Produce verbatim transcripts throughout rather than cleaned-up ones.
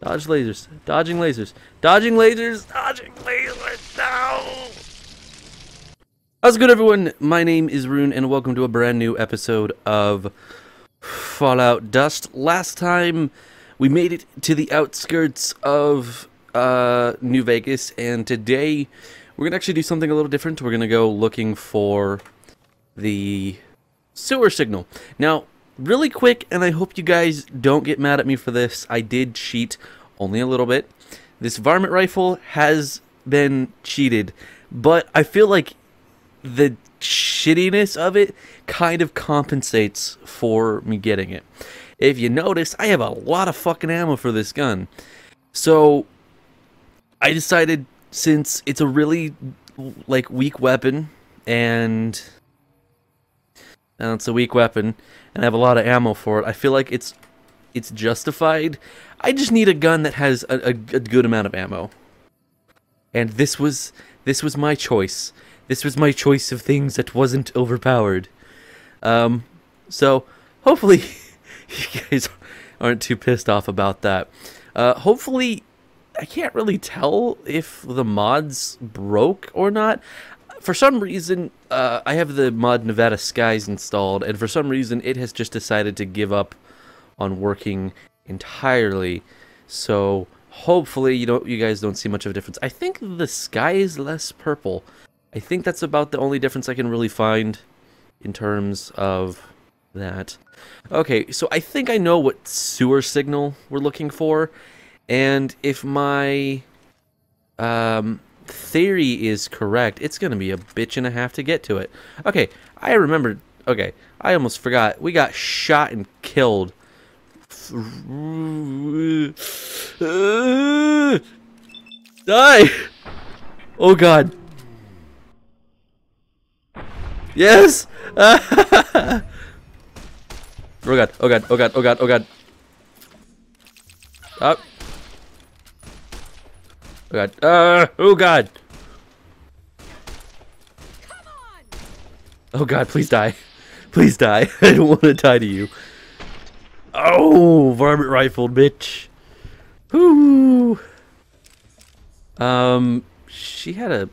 Dodge lasers. Dodging lasers. Dodging lasers. Dodging lasers. No! How's it good, everyone? My name is Rune, and welcome to a brand new episode of Fallout Dust. Last time, we made it to the outskirts of uh, New Vegas, and today we're going to actually do something a little different. We're going to go looking for the sewer signal. Now, really quick, and I hope you guys don't get mad at me for this, I did cheat only a little bit. This varmint rifle has been cheated, but I feel like the shittiness of it kind of compensates for me getting it. If you notice, I have a lot of fucking ammo for this gun. So, I decided, since it's a really, like, weak weapon, and... and it's a weak weapon, and I have a lot of ammo for it, I feel like it's it's justified. I just need a gun that has a, a, a good amount of ammo. And this was this was my choice. This was my choice of things that wasn't overpowered. Um, so, hopefully, you guys aren't too pissed off about that. Uh, hopefully, I can't really tell if the mods broke or not. For some reason, uh, I have the mod Nevada Skies installed, and for some reason it has just decided to give up on working entirely. So hopefully you don't, you guys don't see much of a difference. I think the sky is less purple. I think that's about the only difference I can really find in terms of that. Okay, so I think I know what sewer signal we're looking for, and if my... Um, theory is correct, it's gonna be a bitch and a half to get to it. Okay, I remembered. Okay, I almost forgot. We got shot and killed. Die! Oh god. Yes! Oh god, oh god, oh god, oh god, oh god. Up. Oh god. Uh, oh god. Come on. Oh god, please die. Please die. I don't want to die to you. Oh, varmint rifled, bitch. Whoo. Um, she had a...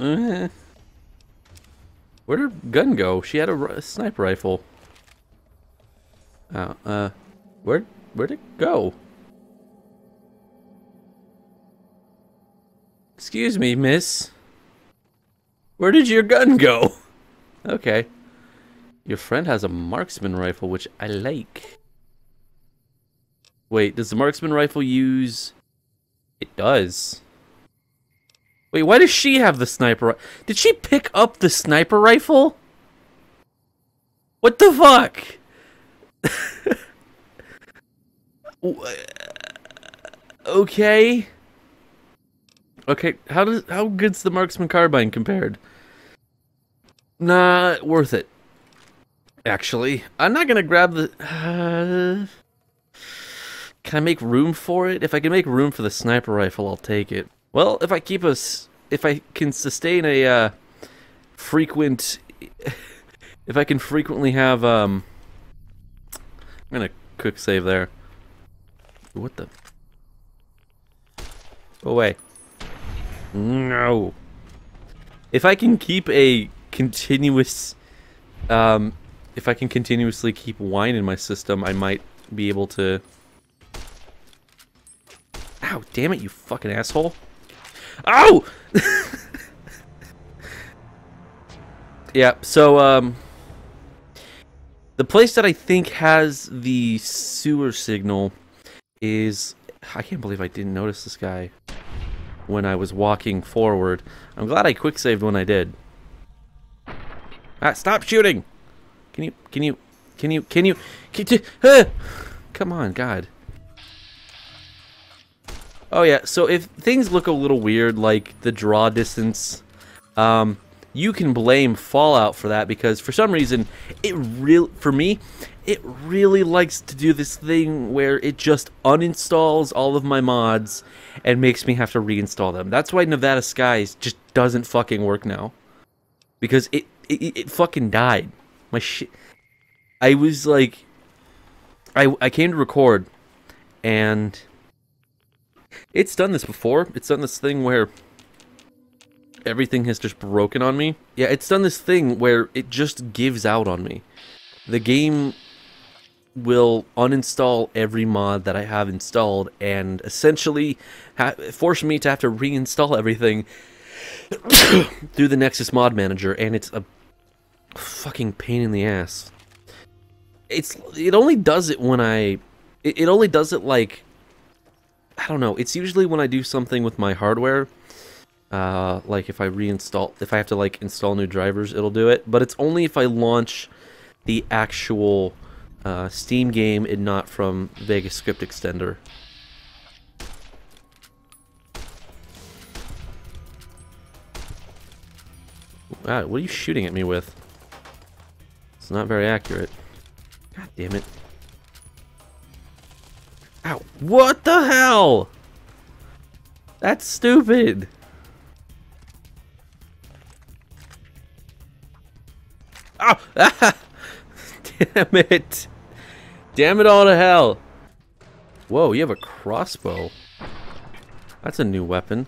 Uh, where'd her gun go? She had a, a sniper rifle. Oh, uh, where, where'd it go? Excuse me, miss. Where did your gun go? Okay. Your friend has a marksman rifle, which I like. Wait, does the marksman rifle use... It does. Wait, why does she have the sniper? Did she pick up the sniper rifle? What the fuck? Okay... Okay, how does how good's the marksman carbine compared? Not worth it. Actually, I'm not gonna grab the. Uh, can I make room for it? If I can make room for the sniper rifle, I'll take it. Well, if I keep us, if I can sustain a uh, frequent, if I can frequently have um, I'm gonna quick save there. What the? Go away. No. If I can keep a continuous, um, if I can continuously keep wine in my system, I might be able to. Ow! Damn it, you fucking asshole! Ow! Yeah. So, um, the place that I think has the sewer signal is. I can't believe I didn't notice this guy when I was walking forward. I'm glad I quick saved when I did. Ah, stop shooting! Can you, can you, can you, can you, can you, uh, come on, God. Oh yeah, so if things look a little weird, like the draw distance, um, you can blame Fallout for that, because for some reason, it real for me, it really likes to do this thing where it just uninstalls all of my mods and makes me have to reinstall them. That's why Nevada Skies just doesn't fucking work now, because it it, it fucking died. My shit. I was like, I I came to record, And it's done this before. It's done this thing where everything has just broken on me. Yeah, it's done this thing where it just gives out on me. The game will uninstall every mod that I have installed and essentially ha force me to have to reinstall everything through the Nexus Mod Manager, and it's a fucking pain in the ass. It's it only does it when I... It, it only does it like... I don't know. It's usually when I do something with my hardware. Uh, like if I reinstall... If I have to like install new drivers, it'll do it. But it's only if I launch the actual uh, Steam game and not from Vegas Script Extender. Wow, what are you shooting at me with? It's not very accurate. God damn it. Ow. What the hell? That's stupid. Ow. Ah. Damn it. Damn it all to hell. Whoa, you have a crossbow. That's a new weapon.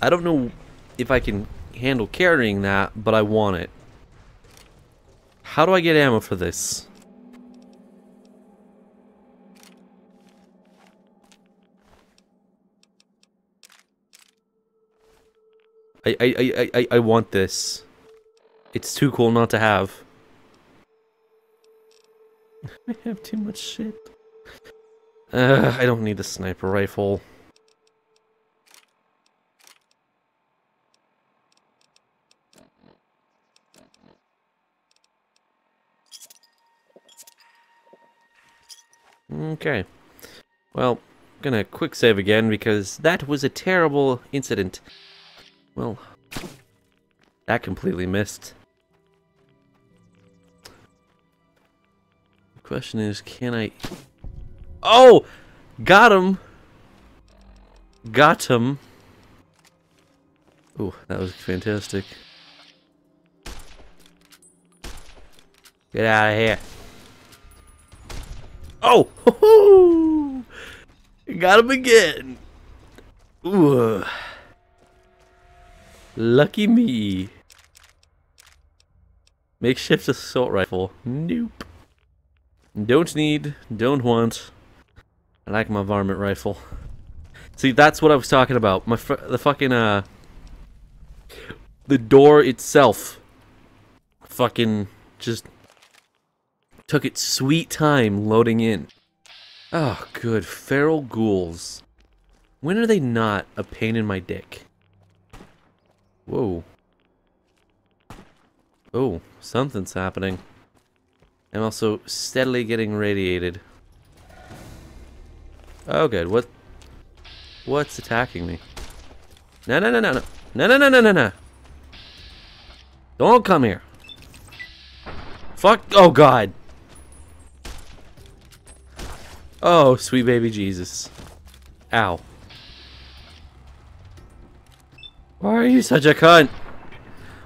I don't know if I can handle carrying that, but I want it. How do I get ammo for this? I I, I, I I want this. It's too cool not to have. I have too much shit. Uh, I don't need the sniper rifle. Okay, well, I'm gonna quick save again because that was a terrible incident. Well, that completely missed. The question is, can I... Oh! Got him! Got him! Ooh, that was fantastic. Get out of here! Oh! Hoo-hoo! Got him again! Ooh. Lucky me. Makeshift assault rifle. Nope. Don't need, don't want. I like my varmint rifle. See, that's what I was talking about. My fr the fucking, uh... The door itself. Fucking just... took its sweet time loading in. Oh, good. Feral ghouls. When are they not a pain in my dick? Whoa. Oh, something's happening. I'm also steadily getting radiated. Oh, good. What? What's attacking me? No, no, no, no, no. No, no, no, no, no, no. Don't come here. Fuck. Oh, God. Oh, sweet baby Jesus. Ow. Why are you such a cunt?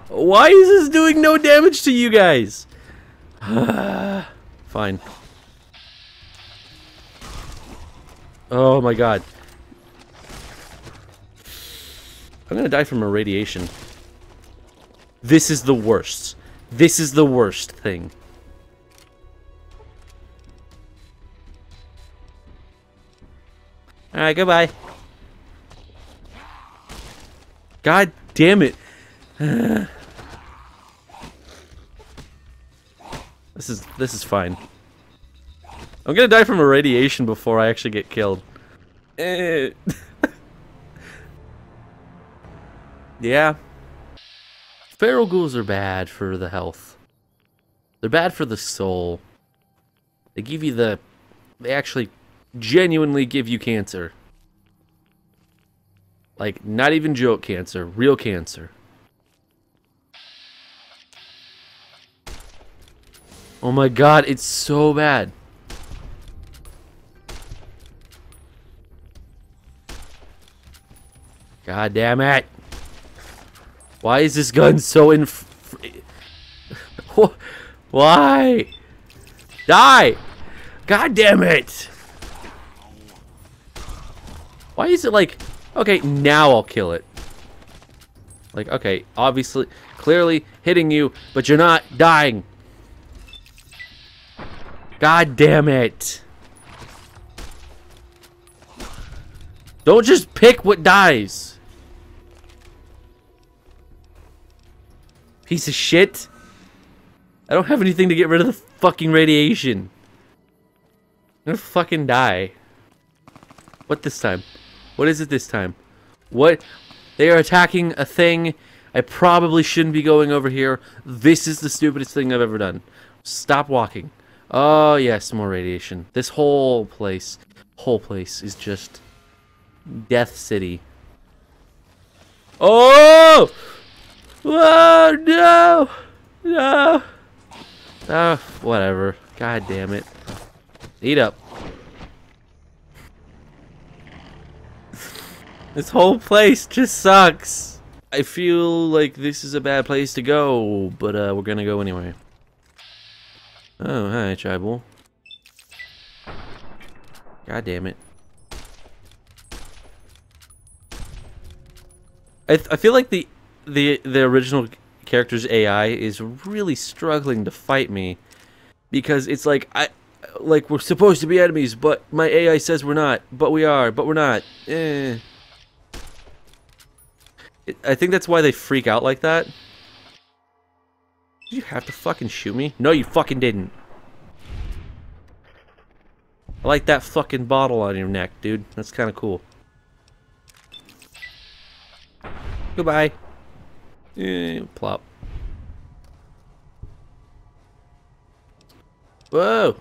Why is this doing no damage to you guys? Fine. Oh my God. I'm gonna die from irradiation. This is the worst. This is the worst thing. Alright, goodbye. God damn it. This is this is fine. I'm gonna die from irradiation before I actually get killed. Eh. Yeah. Feral ghouls are bad for the health. They're bad for the soul. They give you the... They actually... genuinely give you cancer. Like, not even joke cancer, real cancer. Oh my God, it's so bad. God damn it. Why is this gun so inf... Why? Die! God damn it! Why is it like, okay, now I'll kill it? Like, okay, obviously, clearly hitting you, but you're not dying. God damn it. Don't just pick what dies. Piece of shit. I don't have anything to get rid of the fucking radiation. I'm gonna fucking die. What this time? What is it this time? What? They are attacking a thing. I probably shouldn't be going over here. This is the stupidest thing I've ever done. Stop walking. Oh, yes, more radiation. This whole place, whole place is just Death City. Oh! Oh, no! No! Oh, whatever. God damn it. Eat up. This whole place just sucks. I feel like this is a bad place to go, but uh, we're gonna go anyway. Oh, hi, Tribal. God damn it. I, th I feel like the, the, the original character's A I is really struggling to fight me, because it's like, I, like we're supposed to be enemies, but my A I says we're not, but we are, but we're not. Eh. I think that's why they freak out like that. Did you have to fucking shoot me? No, you fucking didn't. I like that fucking bottle on your neck, dude. That's kind of cool. Goodbye. Eh, plop. Whoa.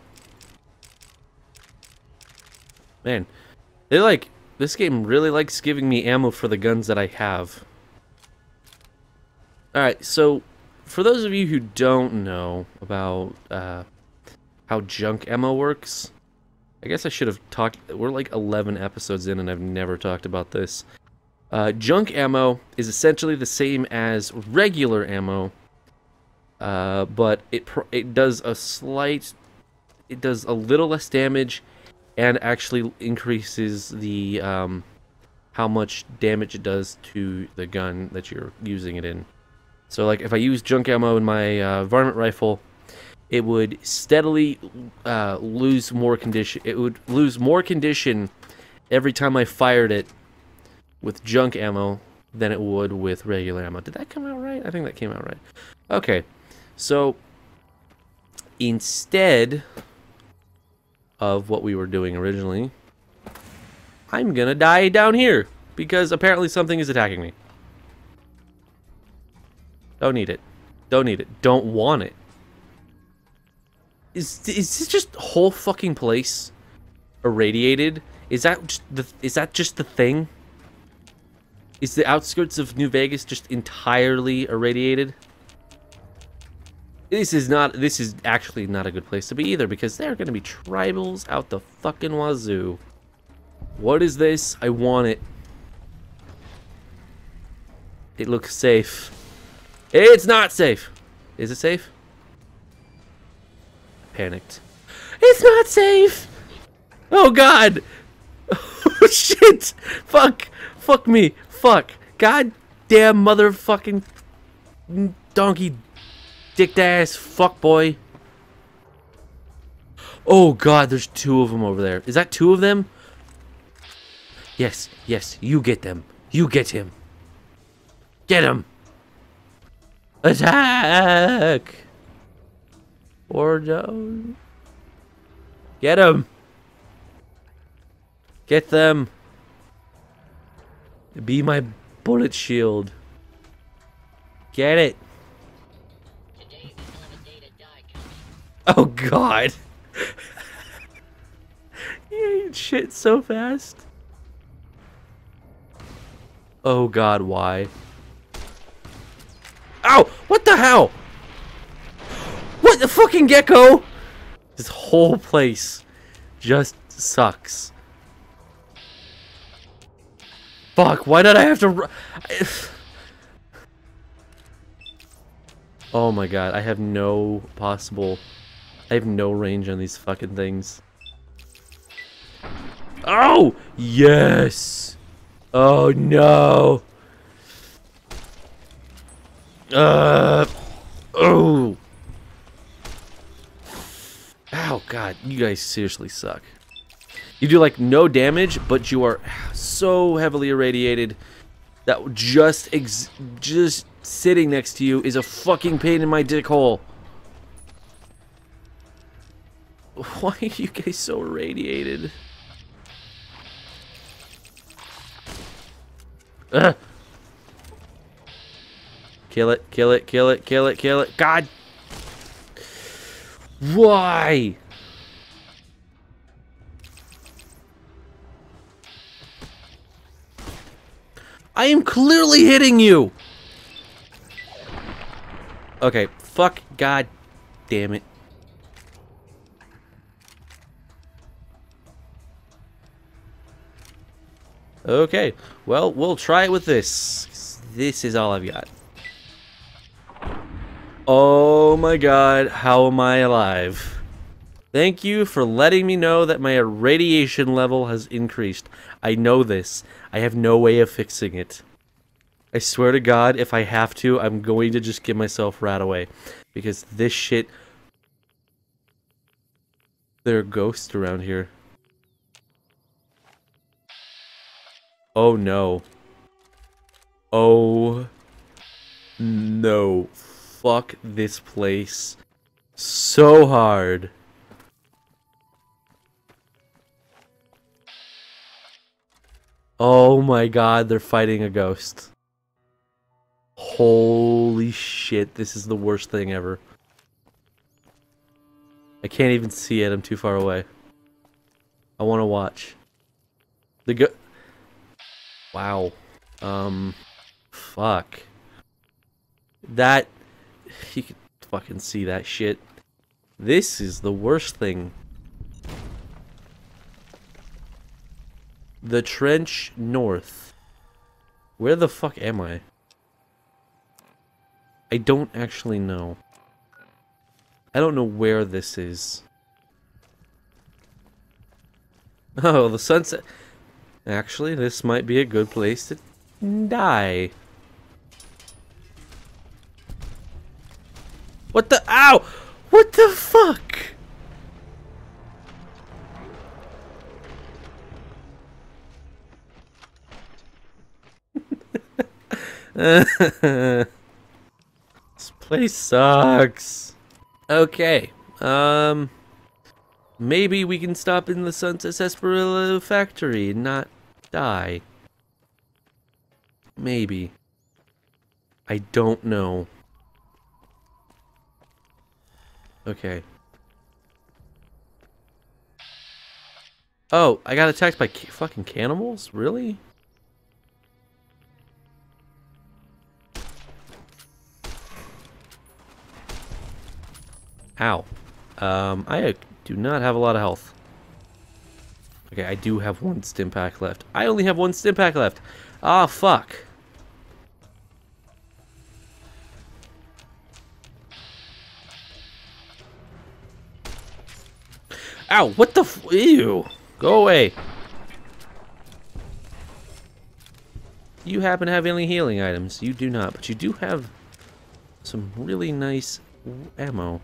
Man, they like... This game really likes giving me ammo for the guns that I have. Alright, so for those of you who don't know about uh, how junk ammo works, I guess I should have talked... We're like eleven episodes in and I've never talked about this. Uh, junk ammo is essentially the same as regular ammo, uh, but it, pr it does a slight... It does a little less damage and actually increases the um, how much damage it does to the gun that you're using it in. So like if I use junk ammo in my uh, varmint rifle, it would steadily uh, lose more condition. It would lose more condition every time I fired it with junk ammo than it would with regular ammo. Did that come out right? I think that came out right. Okay, so instead of what we were doing originally, I'm gonna die down here because apparently something is attacking me. Don't need it. Don't need it. Don't want it. Is is this just whole fucking place irradiated? Is that just the is that just the thing? Is the outskirts of New Vegas just entirely irradiated? This is not, this is actually not a good place to be either, because there are going to be tribals out the fucking wazoo. What is this? I want it. It looks safe. It's not safe. Is it safe? I panicked. It's not safe. Oh God. Oh shit. Fuck. Fuck me. Fuck. God damn motherfucking donkey. Dicked ass fuck boy. Oh God, there's two of them over there. Is that two of them? Yes, yes, you get them. You get him. Get him. Attack. Or don't. Get him. Get them. Be my bullet shield. Get it. Oh God! You ate shit so fast. Oh God, why? Ow! What the hell? What the fucking gecko? This whole place just sucks. Fuck! Why did I have to run? Oh my God! I have no possible. I have no range on these fucking things. Oh! Yes! Oh no! Uh. Oh! Ow, God, you guys seriously suck. You do like no damage, but you are so heavily irradiated that just ex just sitting next to you is a fucking pain in my dick hole. Why are you guys so irradiated? Ugh. Kill it, kill it, kill it, kill it, kill it. God! Why? I am clearly hitting you! Okay, fuck, God damn it. Okay, well, we'll try it with this. This is all I've got. Oh my God, how am I alive? Thank you for letting me know that my irradiation level has increased. I know this. I have no way of fixing it. I swear to God, if I have to, I'm going to just give myself right away. Because this shit... There are ghosts around here. Oh no. Oh no. Fuck this place so hard. Oh my God, they're fighting a ghost. Holy shit, this is the worst thing ever. I can't even see it, I'm too far away. I want to watch. The go- Wow. Um, fuck. That, you can fucking see that shit. This is the worst thing. The trench north. Where the fuck am I? I don't actually know. I don't know where this is. Oh, the sunset. Actually, this might be a good place to die. What the? Ow! What the fuck? This place sucks. Okay. Um. Maybe we can stop in the Sunset Sarsaparilla Factory and not die. Maybe. I don't know. Okay. Oh, I got attacked by ca fucking cannibals? Really? Ow. Um, I do not have a lot of health. Okay, I do have one stim pack left. I only have one stim pack left. Ah, fuck. Ow, what the f- Ew. Go away. You happen to have any healing items. You do not, but you do have some really nice ammo.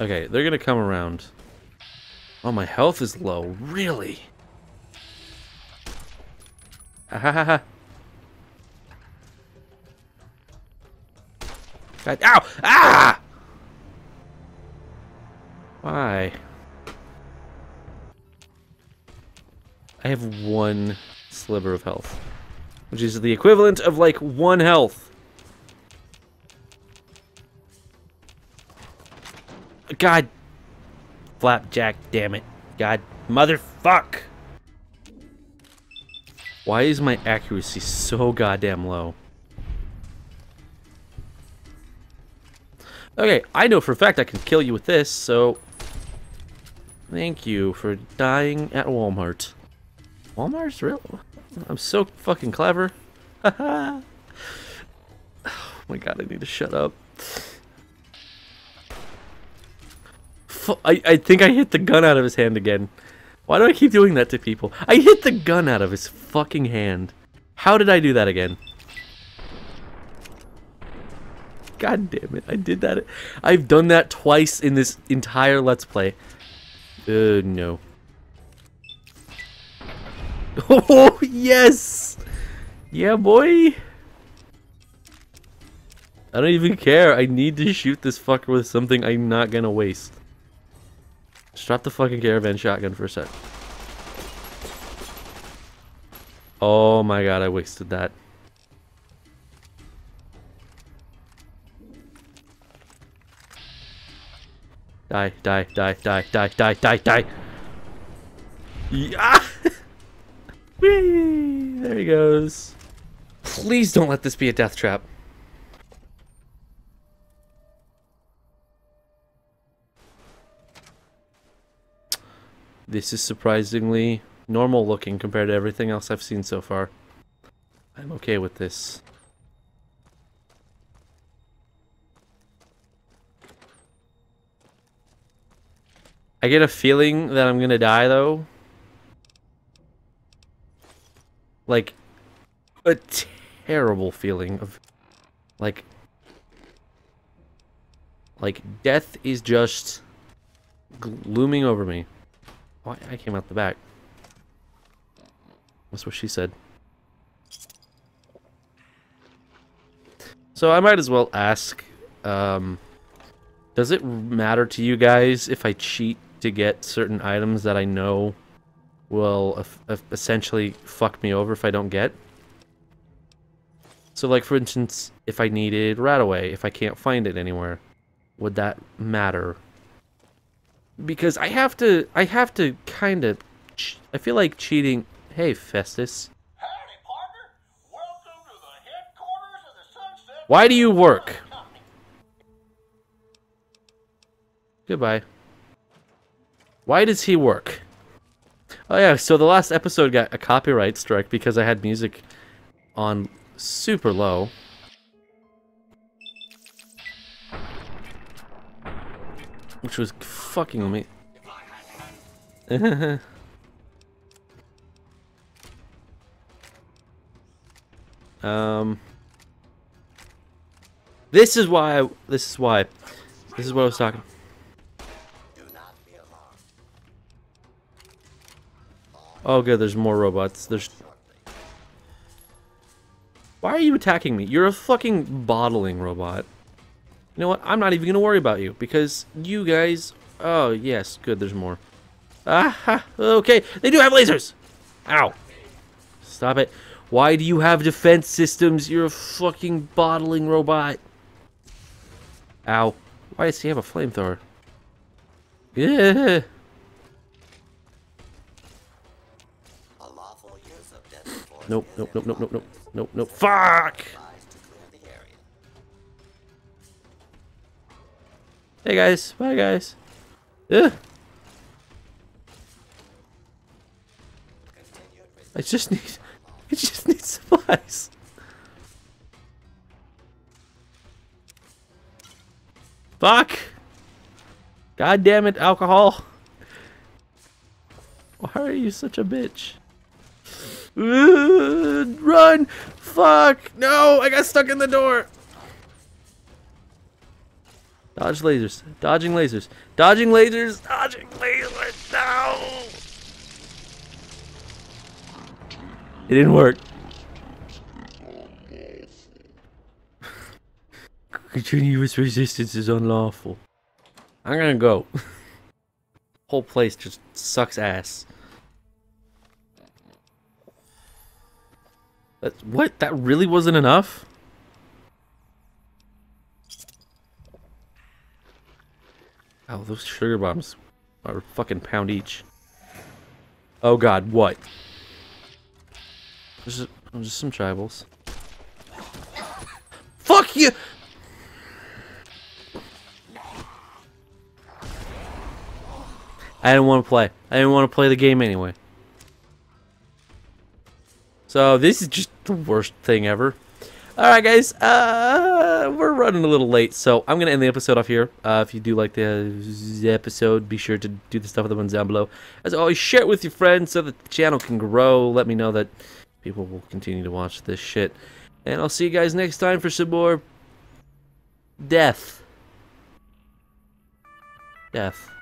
Okay, they're gonna come around. Oh, my health is low. Really? Ha ha ha ha. God, ow! Ah! Why? I have one sliver of health, which is the equivalent of like one health. God, flapjack, damn it. God, motherfuck. Why is my accuracy so goddamn low? Okay, I know for a fact I can kill you with this, so thank you for dying at Walmart. Walmart's real? I'm so fucking clever. Haha. Oh my God, I need to shut up. f I, I think I hit the gun out of his hand again. Why do I keep doing that to people? I hit the gun out of his fucking hand. How did I do that again? God damn it, I did that. I've done that twice in this entire Let's Play. Uh, no. Oh, yes! Yeah, boy! I don't even care. I need to shoot this fucker with something I'm not gonna waste. Drop the fucking caravan shotgun for a sec. Oh my god, I wasted that. Die, die, die, die, die, die, die, die. Yeah! Whee! There he goes. Please don't let this be a death trap. This is surprisingly normal looking compared to everything else I've seen so far. I'm okay with this. I get a feeling that I'm gonna die though. Like, a terrible feeling of, like, like death is just glooming over me. Oh, I came out the back. That's what she said. So I might as well ask, um, does it matter to you guys if I cheat to get certain items that I know will essentially fuck me over if I don't get? So, like, for instance, if I needed Rataway, if I can't find it anywhere, would that matter? Because I have to, I have to kind of, I feel like cheating. Hey, Festus. Howdy, partner. Welcome to the headquarters of the Sunset. Why do you work? Goodbye. Why does he work? Oh yeah, so the last episode got a copyright strike because I had music on super low. Which was fucking with me. um, this is why. I, this is why. This is what I was talking. Oh, good. There's more robots. There's. Why are you attacking me? You're a fucking bottling robot. You know what? I'm not even gonna worry about you because you guys. Oh yes, good. There's more. Ah, okay. They do have lasers. Ow! Stop it. Why do you have defense systems? You're a fucking bottling robot. Ow! Why does he have a flamethrower? Yeah. Nope. Nope. Nope. Nope. Nope. Nope. Nope. Nope. Fuck! Hey guys, bye guys. Ugh. I just need, I just need supplies. Fuck! God damn it, alcohol! Why are you such a bitch? Ugh, run! Fuck! No, I got stuck in the door. Dodge lasers. Dodging lasers. Dodging lasers. Dodging lasers. No! It didn't work. Continuous resistance is unlawful. I'm gonna go. Whole place just sucks ass. That's, what? That really wasn't enough? Oh, those sugar bombs are a fucking pound each. Oh god, what? There's just, just some tribals. Fuck you! I didn't want to play. I didn't want to play the game anyway. So this is just the worst thing ever. Alright guys, uh, we're running a little late, so I'm going to end the episode off here. Uh, if you do like the episode, be sure to do the stuff with the ones down below. As always, share it with your friends so that the channel can grow. Let me know that people will continue to watch this shit. And I'll see you guys next time for some more... Death. Death.